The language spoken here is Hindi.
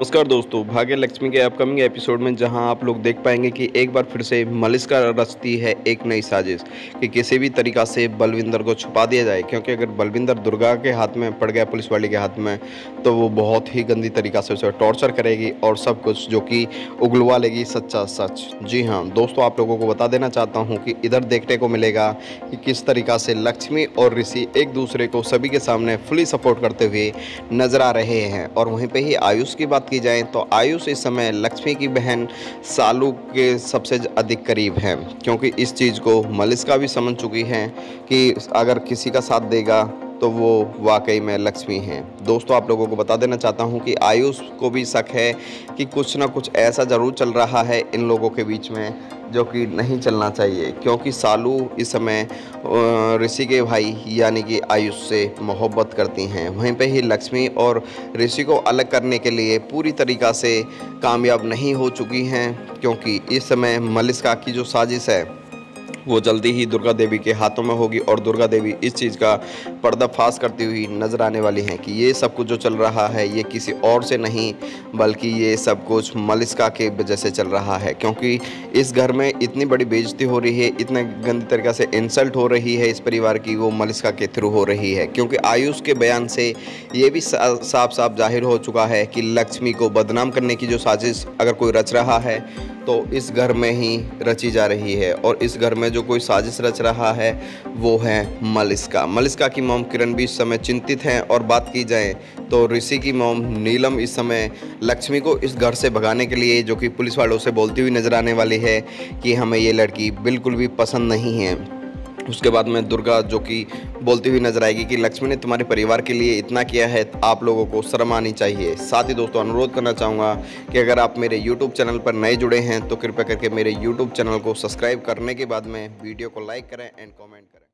नमस्कार दोस्तों, भाग्य लक्ष्मी के अपकमिंग एपिसोड में जहां आप लोग देख पाएंगे कि एक बार फिर से मलिश्का रचती है एक नई साजिश कि किसी भी तरीका से बलविंदर को छुपा दिया जाए, क्योंकि अगर बलविंदर दुर्गा के हाथ में पड़ गया, पुलिस वाले के हाथ में, तो वो बहुत ही गंदी तरीका से उसे टॉर्चर करेगी और सब कुछ जो कि उगलवा लेगी सच्चा सच। जी हाँ दोस्तों, आप लोगों को बता देना चाहता हूँ कि इधर देखने को मिलेगा कि किस तरीका से लक्ष्मी और ऋषि एक दूसरे को सभी के सामने फुली सपोर्ट करते हुए नजर आ रहे हैं। और वहीं पर ही आयुष की बात की जाए तो आयुष इस समय लक्ष्मी की बहन सालू के सबसे अधिक करीब हैं, क्योंकि इस चीज़ को मलिश्का भी समझ चुकी है कि अगर किसी का साथ देगा तो वो वाकई में लक्ष्मी हैं। दोस्तों, आप लोगों को बता देना चाहता हूं कि आयुष को भी शक है कि कुछ ना कुछ ऐसा ज़रूर चल रहा है इन लोगों के बीच में जो कि नहीं चलना चाहिए, क्योंकि सालू इस समय ऋषि के भाई यानी कि आयुष से मोहब्बत करती हैं। वहीं पे ही लक्ष्मी और ऋषि को अलग करने के लिए पूरी तरीक़ा से कामयाब नहीं हो चुकी हैं, क्योंकि इस समय मलिश्का की जो साजिश है वो जल्दी ही दुर्गा देवी के हाथों में होगी और दुर्गा देवी इस चीज़ का पर्दाफाश करती हुई नजर आने वाली हैं कि ये सब कुछ जो चल रहा है ये किसी और से नहीं बल्कि ये सब कुछ मलिश्का के वजह से चल रहा है, क्योंकि इस घर में इतनी बड़ी बेइज्जती हो रही है, इतने गंदी तरीक़े से इंसल्ट हो रही है इस परिवार की, वो मलिश्का के थ्रू हो रही है। क्योंकि आयुष के बयान से ये भी साफ साफ जाहिर हो चुका है कि लक्ष्मी को बदनाम करने की जो साजिश अगर कोई रच रहा है तो इस घर में ही रची जा रही है, और इस घर में जो कोई साजिश रच रहा है वो है मलिश्का। मलिश्का की मॉम किरण भी इस समय चिंतित हैं, और बात की जाए तो ऋषि की मॉम नीलम इस समय लक्ष्मी को इस घर से भगाने के लिए जो कि पुलिस वालों से बोलती हुई नजर आने वाली है कि हमें ये लड़की बिल्कुल भी पसंद नहीं है। उसके बाद में दुर्गा जो कि बोलती हुई नजर आएगी कि लक्ष्मी ने तुम्हारे परिवार के लिए इतना किया है, आप लोगों को शर्म आनी चाहिए। साथ ही दोस्तों, अनुरोध करना चाहूँगा कि अगर आप मेरे YouTube चैनल पर नए जुड़े हैं तो कृपया करके मेरे YouTube चैनल को सब्सक्राइब करने के बाद में वीडियो को लाइक करें एंड कमेंट करें।